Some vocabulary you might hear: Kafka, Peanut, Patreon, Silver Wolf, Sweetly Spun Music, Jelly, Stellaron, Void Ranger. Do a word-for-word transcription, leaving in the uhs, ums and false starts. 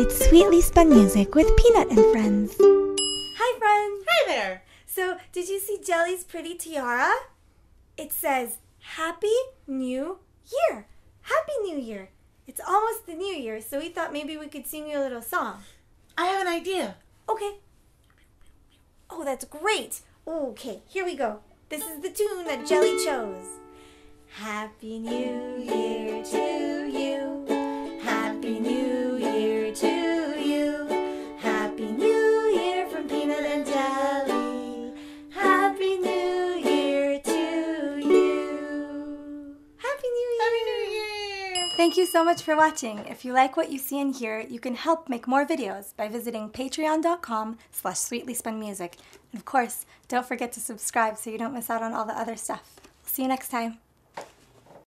It's Sweetly Spun Music with Peanut and Friends. Hi friends! Hi there! So, did you see Jelly's pretty tiara? It says, Happy New Year! Happy New Year! It's almost the new year, so we thought maybe we could sing you a little song. I have an idea. Okay. Oh, that's great! Okay, here we go. This is the tune that Jelly chose. Happy New Year to you. Happy New Year to you. Happy New Year from Peanut and Jelly. Happy New Year to you. Happy New Year. Happy New Year. Thank you so much for watching. If you like what you see and hear, you can help make more videos by visiting patreon dot com slash sweetly spun music. And of course, don't forget to subscribe so you don't miss out on all the other stuff. See you next time.